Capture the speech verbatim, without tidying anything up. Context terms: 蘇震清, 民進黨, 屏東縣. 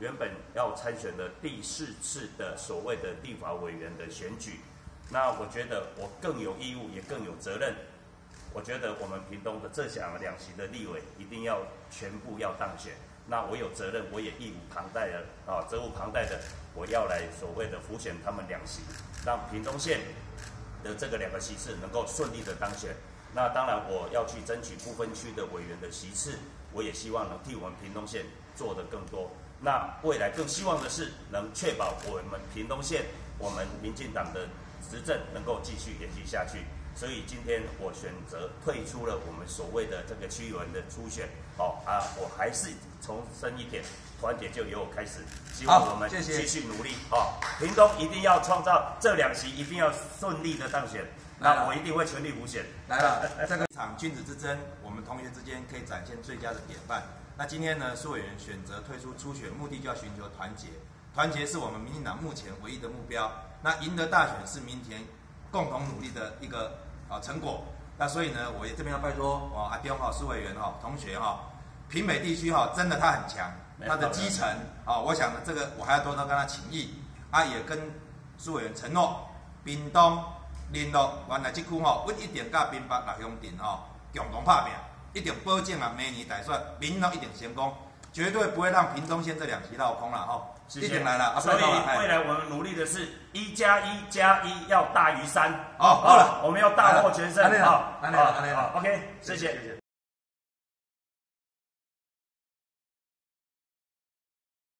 原本要参选的第四次的所谓的立法委员的选举。那我觉得我更有义务，也更有责任。我觉得我们屏东的这两两席的立委一定要全部要当选。那我有责任，我也义无旁贷的啊，责无旁贷的，我要来所谓的辅选他们两席，让屏东县的这个两个席次能够顺利的当选。 那当然，我要去争取不分区的委员的席次，我也希望能替我们屏东县做得更多。那未来更希望的是，能确保我们屏东县我们民进党的执政能够继续延续下去。所以今天我选择退出了我们所谓的这个区议员的初选。好、哦、啊，我还是重申一点，团结就由我开始。希望我们继续努力啊、哦！屏东一定要创造这两席，一定要顺利的当选。 那我一定会全力辅选。来了，这个场君子之争，我们同学之间可以展现最佳的典范。那今天呢，苏委员选择退出初选，目的就要寻求团结。团结是我们民进党目前唯一的目标。那赢得大选是明天共同努力的一个啊、呃、成果。那所以呢，我也这边要拜托哦，阿彪哈、苏委员哈、同学哈、屏北地区哈、哦，真的他很强，他的基层啊、哦，我想呢，这个我还要多多跟他请益。他、啊、也跟苏委员承诺，屏东。 林咯，原来即区吼，阮一定甲屏北六乡镇吼共同拍拼，一定保证啊，明年大选，民咯一定成功，绝对不会让屏东县这两席落空了吼。一定来了，所以未来我们努力的是一加一加一要大于三。好，好了，我们要大获全胜。好，好，好 ，OK， 谢谢。